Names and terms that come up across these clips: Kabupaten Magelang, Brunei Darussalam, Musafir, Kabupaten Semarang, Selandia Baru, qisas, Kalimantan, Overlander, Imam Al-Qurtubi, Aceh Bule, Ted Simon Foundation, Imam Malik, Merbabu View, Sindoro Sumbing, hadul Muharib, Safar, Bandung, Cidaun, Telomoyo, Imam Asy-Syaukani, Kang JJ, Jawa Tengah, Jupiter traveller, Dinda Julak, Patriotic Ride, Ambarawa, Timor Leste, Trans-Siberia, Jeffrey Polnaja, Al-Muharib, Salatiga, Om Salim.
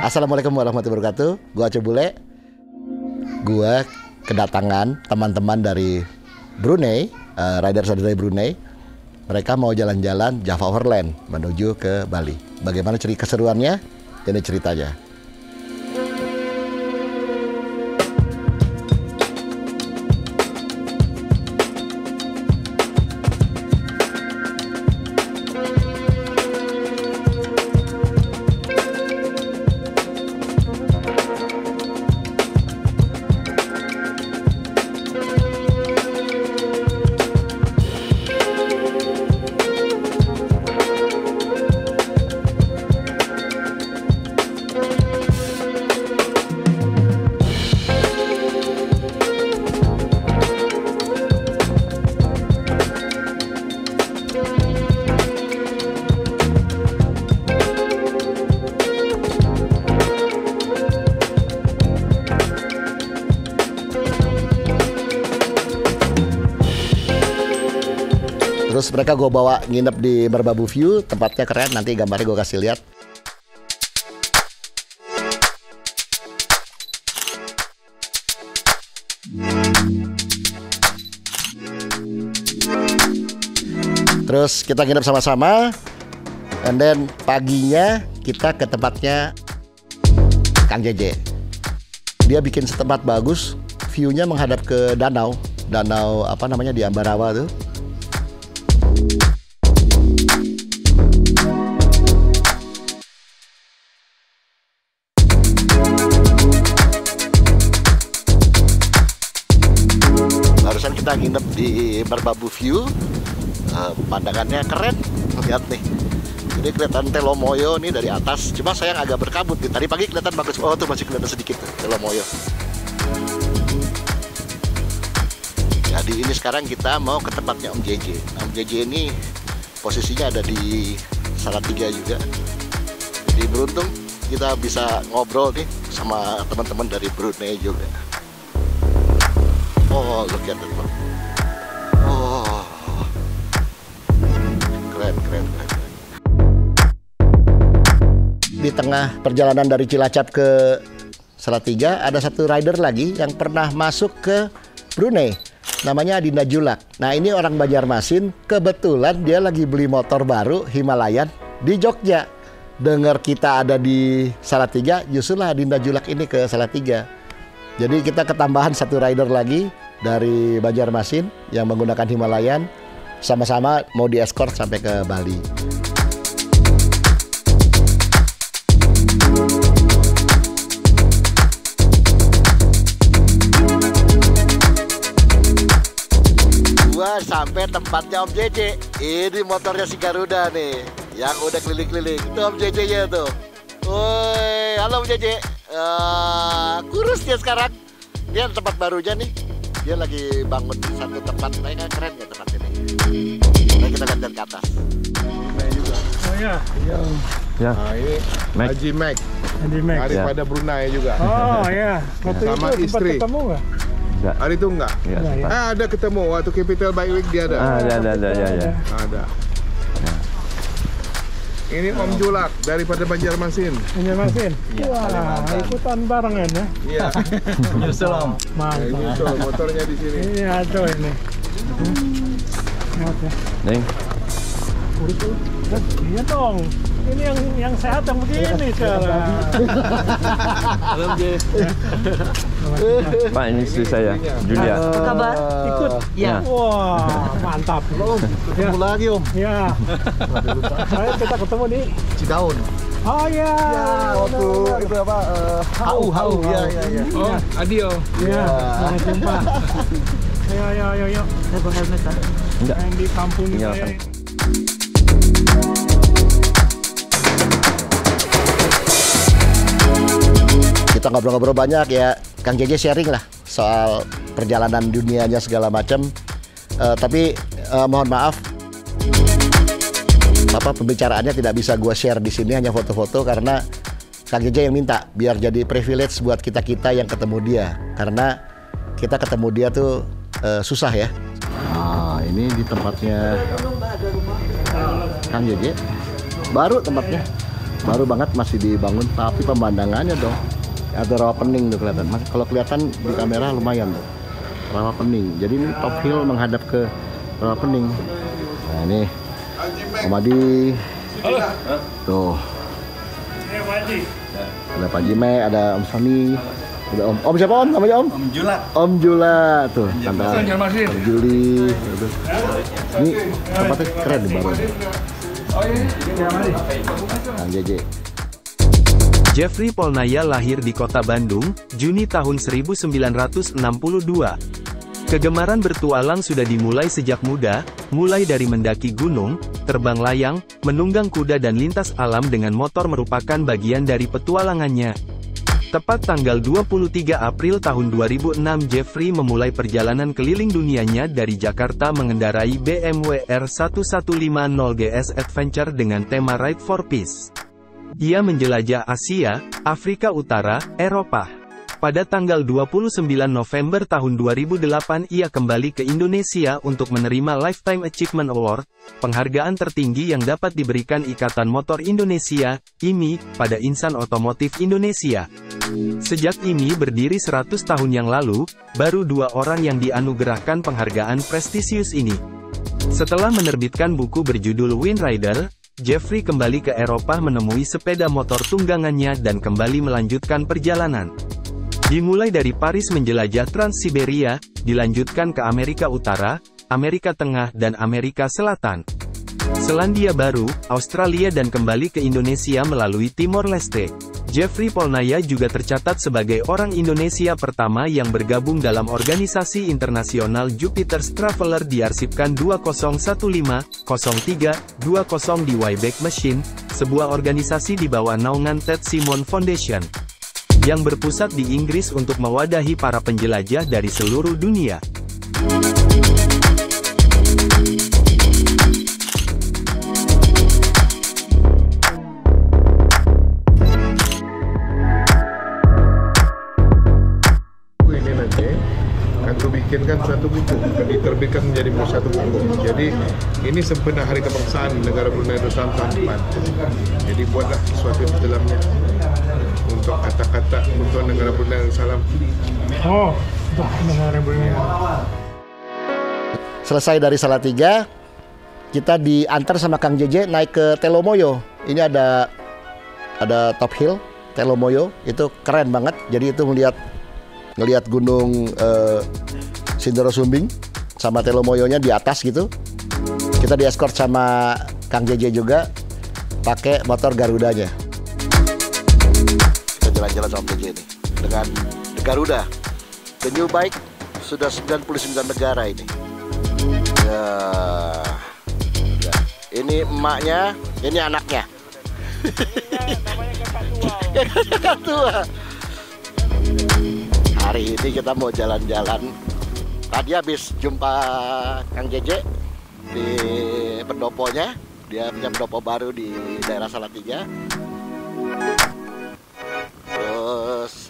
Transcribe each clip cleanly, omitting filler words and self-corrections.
Assalamualaikum warahmatullahi wabarakatuh. Gua Aceh Bule. Gua kedatangan teman-teman dari Brunei, rider dari Brunei. Mereka mau jalan-jalan Java Overland menuju ke Bali. Bagaimana cerita keseruannya? Ini ceritanya. Terus mereka gue bawa nginep di Merbabu View, tempatnya keren, nanti gambarnya gue kasih lihat. Terus kita nginep sama-sama, and then paginya kita ke tempatnya Kang JJ. Dia bikin setempat bagus, view-nya menghadap ke danau, apa namanya di Ambarawa tuh. Barusan kita nginep di Merbabu View, pandangannya keren, lihat nih. Jadi kelihatan Telomoyo nih dari atas, cuma sayang agak berkabut nih. Tadi pagi kelihatan bagus, oh tuh masih kelihatan sedikit Telomoyo. Jadi ini sekarang kita mau ke tempatnya Om JJ. Om JJ ini posisinya ada di Salatiga juga. Jadi beruntung kita bisa ngobrol nih sama teman-teman dari Brunei juga. Oh, look at that. Oh, keren, keren, keren. Di tengah perjalanan dari Cilacap ke Salatiga ada satu rider lagi yang pernah masuk ke Brunei. Namanya Dinda Julak. Nah ini orang Banjarmasin, kebetulan dia lagi beli motor baru Himalayan di Jogja. Dengar kita ada di Salatiga, justrulah Dinda Julak ini ke Salatiga. Jadi kita ketambahan satu rider lagi dari Banjarmasin yang menggunakan Himalayan, sama-sama mau dieskort sampai ke Bali. Sampai tempatnya Om JJ. Ini motornya si Garuda nih, yang udah keliling-keliling. Itu Om JJ nya tuh. Woi, halo Om JJ. Kurus dia sekarang. Dia tempat barunya nih. Dia lagi bangun satu tempat. Kayaknya keren ya tempat ini. Nah, kita lihat ke atas. Oh ya. Ya. Nah, ini Haji Mac. Daripada Brunei juga. Oh ya. Waktu sama itu istri. Ketemu nggak? Enggak. Hari itu enggak? Ya, ada ketemu waktu Capital Bike Week dia ada. Ada. Ya. Ini Om Julak daripada Banjarmasin. Banjarmasin. Wah, ikutan barengan ya. Iya. Nyusul Om. Nyusul motornya di sini. Ini ada ini. Oke. Neng. Iya dong. Ini yang sehat yang begini sekarang. Halo Jess. Pak, ini istri saya, Julia. Apa kabar? Ikut? Ya. Wah, mantap. Om, ketemu lagi Om. Ya. Saya kita ketemu di Cidaun. Oh ya. Waktu itu apa? HU. Ya. Oh, Adio. Ya. Sampai jumpa. Ayo. Saya bawa helmet tadi. Enggak. Yang di kampung saya. Kita ngobrol-ngobrol banyak ya, Kang JJ sharing lah soal perjalanan dunianya segala macam. Tapi mohon maaf, pembicaraannya tidak bisa gue share di sini, hanya foto-foto karena Kang JJ yang minta biar jadi privilege buat kita yang ketemu dia, karena kita ketemu dia tuh susah ya. Nah, ini di tempatnya Kang JJ, baru tempatnya. baru banget masih dibangun, tapi pemandangannya dong ada Rawa Pening tuh kelihatan. Kalau kelihatan di kamera lumayan tuh Rawa Pening. Jadi ini top hill menghadap ke Rawa Pening. Nah ini Om Adi tuh, ada Pak Jime, ada Om Sami, ada Om siapa Om? Namanya Om? Om Julak. Om Julak tuh, antara Om Juli. Ini tempatnya keren baru. Kang JJ. Jeffrey Polnaja lahir di kota Bandung, Juni tahun 1962. Kegemaran bertualang sudah dimulai sejak muda, mulai dari mendaki gunung, terbang layang, menunggang kuda dan lintas alam dengan motor merupakan bagian dari petualangannya. Tepat tanggal 23 April tahun 2006 Jeffrey memulai perjalanan keliling dunianya dari Jakarta mengendarai BMW R1150 GS Adventure dengan tema Ride for Peace. Ia menjelajah Asia, Afrika Utara, Eropa. Pada tanggal 29 November tahun 2008 ia kembali ke Indonesia untuk menerima Lifetime Achievement Award, penghargaan tertinggi yang dapat diberikan Ikatan Motor Indonesia, IMI, pada insan otomotif Indonesia. Sejak IMI berdiri 100 tahun yang lalu, baru 2 orang yang dianugerahkan penghargaan prestisius ini. Setelah menerbitkan buku berjudul Wind Rider, Jeffrey kembali ke Eropa menemui sepeda motor tunggangannya dan kembali melanjutkan perjalanan. Dimulai dari Paris menjelajah Trans-Siberia, dilanjutkan ke Amerika Utara, Amerika Tengah dan Amerika Selatan. Selandia Baru, Australia dan kembali ke Indonesia melalui Timor Leste. Jeffrey Polnaja juga tercatat sebagai orang Indonesia pertama yang bergabung dalam organisasi internasional Jupiter Traveller diarsipkan 2015-03-20 di Wayback Machine, sebuah organisasi di bawah naungan Ted Simon Foundation yang berpusat di Inggris untuk mewadahi para penjelajah dari seluruh dunia. Ini nanti aku bikinkan satu buku, diterbitkan menjadi satu buku. Jadi ini sempena Hari Kebangsaan Negara Brunei Darussalam tahun depan. Jadi buatlah sesuatu di dalamnya. Untuk kata-kata untuk negara Brunei Darussalam. Oh, untuk negara Brunei. Selesai dari Salatiga, kita diantar sama Kang JJ naik ke Telomoyo. Ini ada top hill Telomoyo, itu keren banget. Jadi itu ngelihat gunung Sindoro Sumbing sama Telomoyonya di atas gitu. Kita dieskort sama Kang JJ juga pakai motor Garudanya. Jalan-jalan sama JJ ini dengan The Garuda, The New Bike sudah 99 negara ini. Ya. Ini emaknya, ini anaknya. Kak Tua. Hari ini kita mau jalan-jalan. Tadi habis jumpa Kang JJ di pendoponya, dia punya pendopo baru di daerah Salatiga.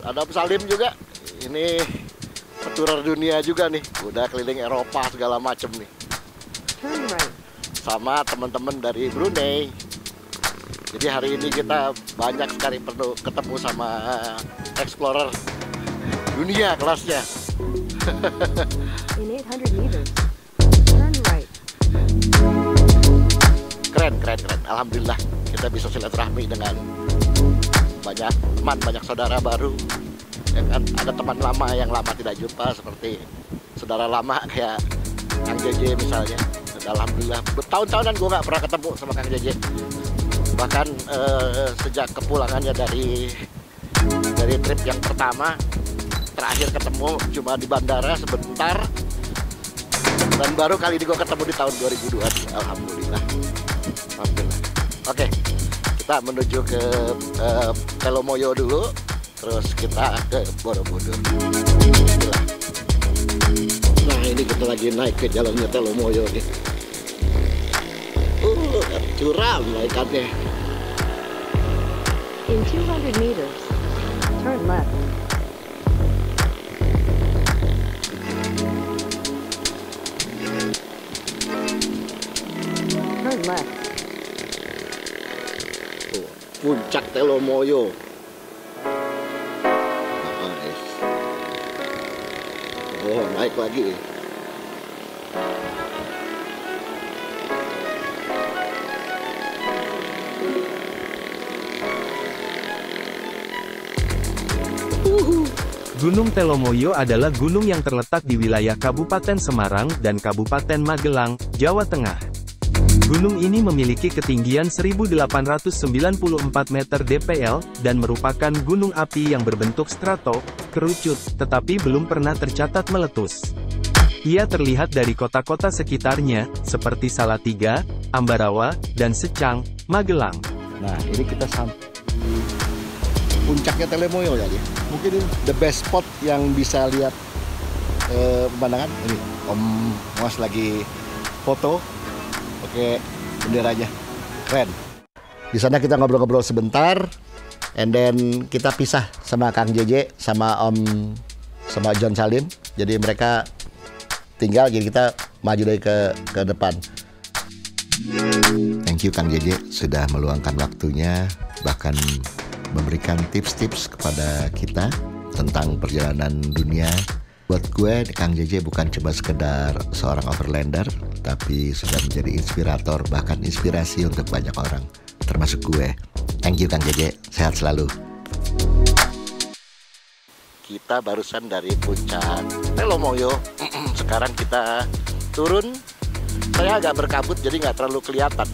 Ada Om Salim juga, ini petualang dunia juga nih, udah keliling Eropa segala macem nih. Sama teman-teman dari Brunei. Jadi hari ini kita banyak sekali perlu ketemu sama explorer dunia kelasnya. Keren. Alhamdulillah kita bisa silaturahmi dengan banyak teman, banyak saudara baru, ya kan? Ada teman lama yang lama tidak jumpa, seperti saudara lama kayak Kang JJ misalnya. Dan alhamdulillah bertahun-tahunan gue nggak pernah ketemu sama Kang JJ, bahkan sejak kepulangannya dari trip yang pertama, terakhir ketemu cuma di bandara sebentar, dan baru kali ini gue ketemu di tahun 2002. Alhamdulillah. Oke. Kita menuju ke Telomoyo dulu, terus kita ke Borobudur. Nah ini kita lagi naik ke jalannya Telomoyo nih. Curam naikannya. In 200 meters, turn left. Turn left. puncak Telomoyo. Oh, naik lagi. Gunung Telomoyo adalah gunung yang terletak di wilayah Kabupaten Semarang dan Kabupaten Magelang, Jawa Tengah. Gunung ini memiliki ketinggian 1.894 meter DPL, dan merupakan gunung api yang berbentuk strato, kerucut, tetapi belum pernah tercatat meletus. Ia terlihat dari kota-kota sekitarnya, seperti Salatiga, Ambarawa, dan Secang, Magelang. Nah, ini kita sampai puncaknya Telomoyo tadi. Mungkin ini the best spot yang bisa lihat pemandangan. Ini Om Mas lagi foto pakai benderanya. Keren. Di sana kita ngobrol-ngobrol sebentar, and then kita pisah sama Kang JJ, sama Om, sama John Salim. Jadi mereka tinggal, jadi kita maju dari ke depan. Thank you Kang JJ sudah meluangkan waktunya, bahkan memberikan tips-tips kepada kita tentang perjalanan dunia. Buat gue, Kang JJ bukan cuma sekedar seorang overlander, tapi sudah menjadi inspirator, bahkan inspirasi untuk banyak orang, termasuk gue. Thank you Kang JJ, sehat selalu. Kita barusan dari puncak Telomoyo, sekarang kita turun. Saya agak berkabut jadi nggak terlalu kelihatan.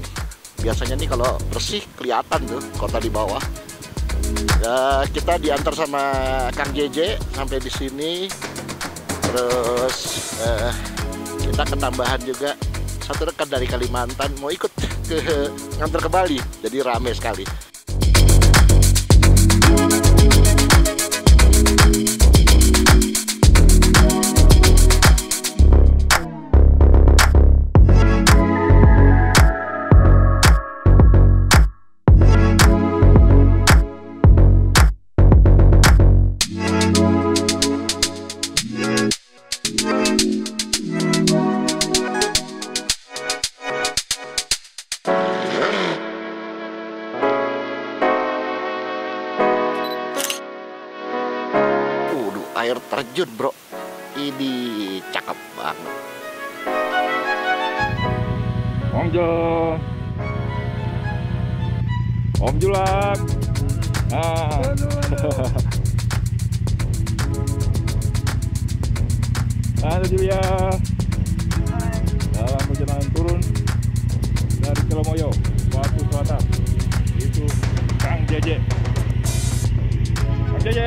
Biasanya nih kalau bersih kelihatan tuh kota di bawah. Kita diantar sama Kang JJ sampai di sini, terus kita ketambahan juga satu rekan dari Kalimantan mau ikut ngantar ke Bali, jadi rame sekali. Air terjun bro, ini cakep banget. Om Jol, Om Julak. Ah. Halo Julia. Hai. Dalam perjalanan turun dari Telomoyo, suatu selatan, itu Kang JJ. Kang JJ.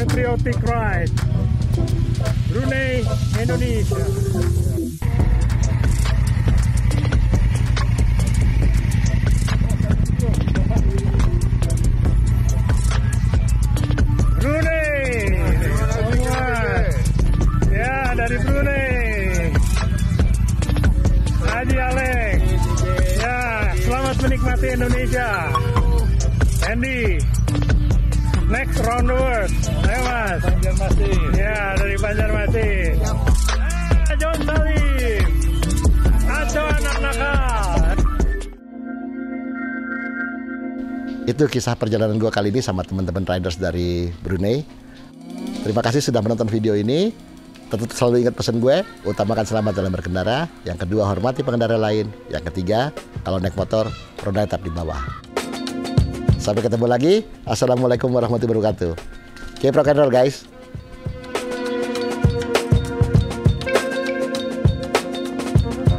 Patriotic Ride Brunei Indonesia. Brunei. Ya, dari Brunei. Haji Alex. Ya, selamat menikmati Indonesia. Andy. Next round the world, ayo Mas. Banjarmasin. Ya, dari Banjarmasin. Ah, John Salim. Aco anak nakal. Itu kisah perjalanan gue kali ini sama teman-teman riders dari Brunei. Terima kasih sudah menonton video ini. Tetap selalu ingat pesan gue, utamakan selamat dalam berkendara. Yang kedua, hormati pengendara lain. Yang ketiga, kalau naik motor, roda tetap di bawah. Sampai ketemu lagi. Assalamualaikum warahmatullahi wabarakatuh. Keep rock and roll, guys.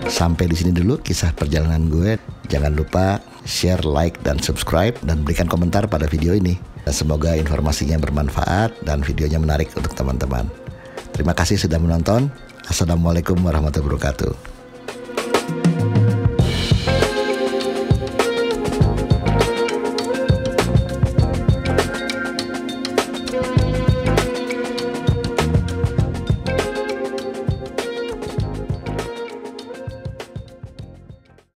Sampai di sini dulu kisah perjalanan gue. Jangan lupa share, like, dan subscribe. Dan berikan komentar pada video ini. Semoga informasinya bermanfaat dan videonya menarik untuk teman-teman. Terima kasih sudah menonton. Assalamualaikum warahmatullahi wabarakatuh.